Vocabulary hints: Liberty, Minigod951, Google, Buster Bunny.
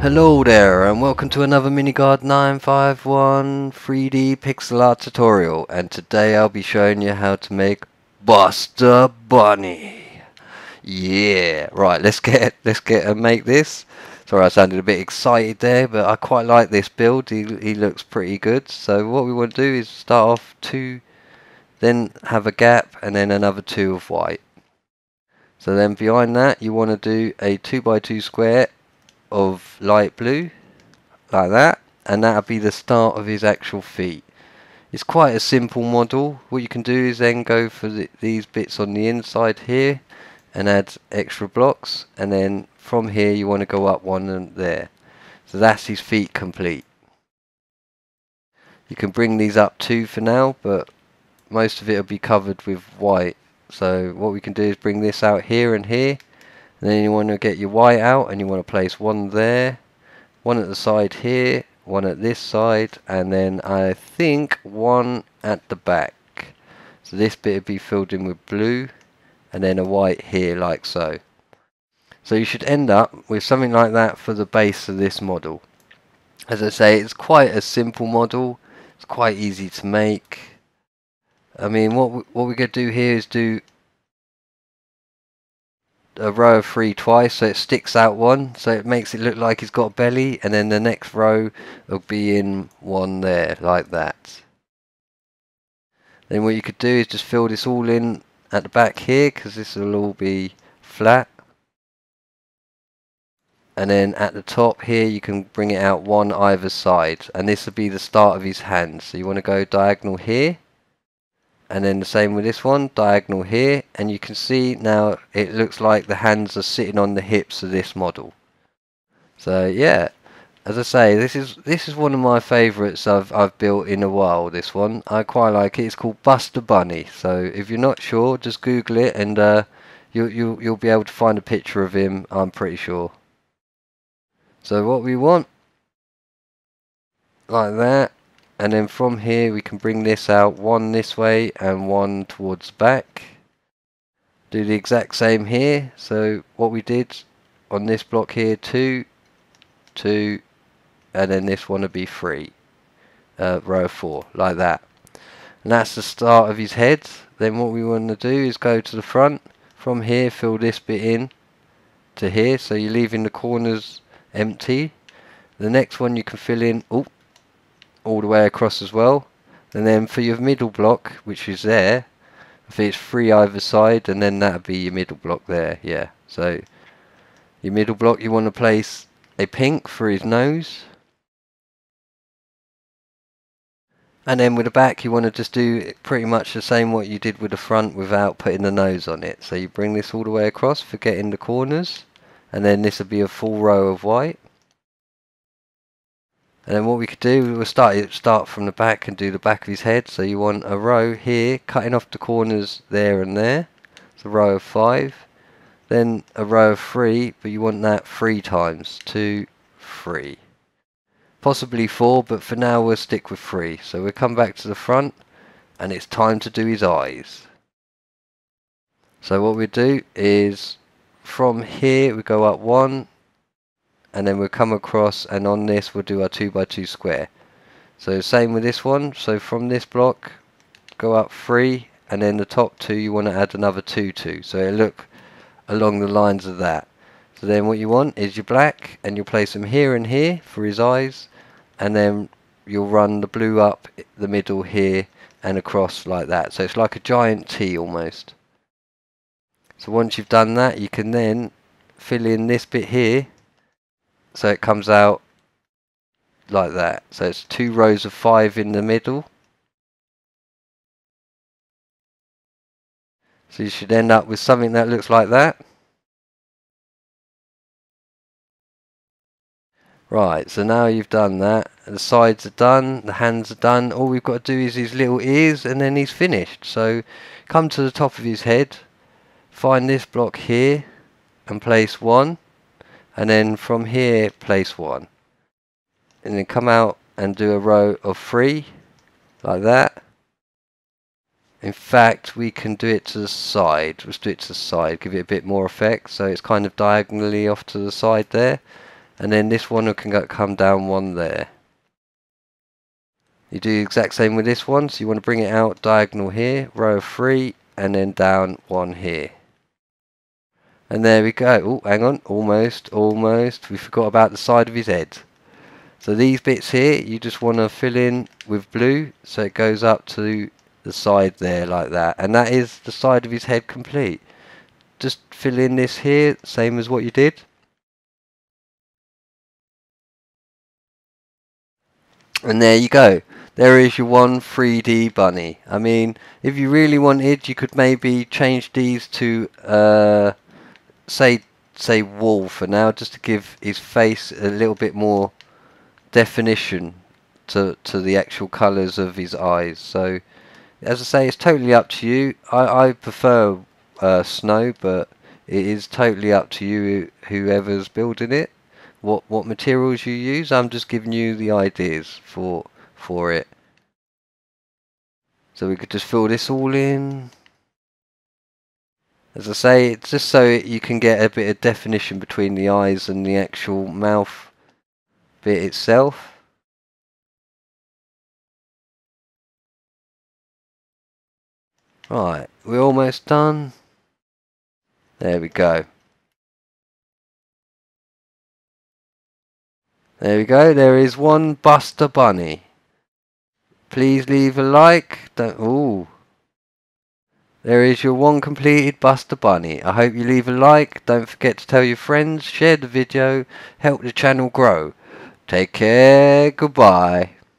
Hello there and welcome to another Minigod951 3D pixel art tutorial, and today I'll be showing you how to make Buster Bunny. Yeah, right, let's get and make this. Sorry, I sounded a bit excited there, but I quite like this build. He looks pretty good. So what we want to do is start off 2, then have a gap and then another 2 of white. So then behind that you want to do a 2x2 square of light blue like that, and that'll be the start of his actual feet. It's quite a simple model. What you can do is then go for these bits on the inside here and add extra blocks, and then from here you want to go up 1 and there. So that's his feet complete. You can bring these up 2 for now, but most of it will be covered with white. So what we can do is bring this out here and here. And then you want to get your white out and you want to place 1 there, 1 at the side here, 1 at this side, and then I think 1 at the back. So this bit would be filled in with blue and then a white here like so. So you should end up with something like that for the base of this model. As I say, it's quite a simple model. It's quite easy to make. I mean, what we're going to do here is do a row of 3 twice, so it sticks out 1, so it makes it look like he's got a belly, and then the next row will be in 1 there like that. Then what you could do is just fill this all in at the back here, because this will all be flat, and then at the top here you can bring it out 1 either side, and this will be the start of his hands. So you want to go diagonal here, and then the same with this one, diagonal here, and you can see now it looks like the hands are sitting on the hips of this model. So yeah, as I say, this is one of my favourites I've built in a while, this one. I quite like it. It's called Buster Bunny, so if you're not sure, just Google it and you'll be able to find a picture of him, I'm pretty sure. So what we want, like that. And then from here we can bring this out 1 this way and 1 towards the back. Do the exact same here. So what we did on this block here, 2, 2, and then this one would be 3, row 4 like that. And that's the start of his head. Then what we want to do is go to the front. From here fill this bit in to here, so you're leaving the corners empty. The next one you can fill in all the way across as well, and then for your middle block, which is there, I think it's 3 either side, and then that'll be your middle block there. Yeah, so your middle block, you want to place a pink for his nose, and then with the back you want to just do pretty much the same what you did with the front without putting the nose on it. So you bring this all the way across, forgetting the corners, and then this will be a full row of white. And then what we could do, we'll start from the back and do the back of his head. So you want a row here, cutting off the corners there and there. It's a row of 5. Then a row of 3, but you want that 3 times. 2, 3. Possibly 4, but for now we'll stick with 3. So we'll come back to the front, and it's time to do his eyes. So what we do is, from here we go up 1. And then we'll come across, and on this we'll do our 2x2 square. So same with this one. So from this block go up 3, and then the top 2 you want to add another 2, 2, so it'll look along the lines of that. So then what you want is your black, and you'll place them here and here for his eyes, and then you'll run the blue up the middle here and across like that. So it's like a giant T almost. So once you've done that, you can then fill in this bit here, so it comes out like that. So it's 2 rows of 5 in the middle. So you should end up with something that looks like that. Right, so now you've done that. The sides are done, the hands are done. All we've got to do is his little ears, and then he's finished. So come to the top of his head, find this block here and place 1. And then from here place 1, and then come out and do a row of 3 like that. In fact, we can do it to the side. Let's do it to the side, give it a bit more effect. So it's kind of diagonally off to the side there, and then this one can come down one there. You do the exact same with this one, so you want to bring it out diagonal here, row of 3, and then down 1 here. And there we go. Oh, hang on, almost, we forgot about the side of his head. So these bits here, you just want to fill in with blue, so it goes up to the side there like that, and that is the side of his head complete. Just fill in this here, same as what you did. And there you go. There is your one 3D bunny. I mean, if you really wanted, you could maybe change these to, say wool for now, just to give his face a little bit more definition to the actual colours of his eyes. So, as I say, it's totally up to you. I prefer snow, but it is totally up to you, whoever's building it, what materials you use. I'm just giving you the ideas for it. So we could just fill this all in. As I say, it's just so you can get a bit of definition between the eyes and the actual mouth bit itself. Right, we're almost done. There we go. There we go, there is one Buster Bunny. Please leave a like. Ooh. There is your one completed Buster Bunny. I hope you leave a like. Don't forget to tell your friends, share the video, help the channel grow. Take care, goodbye.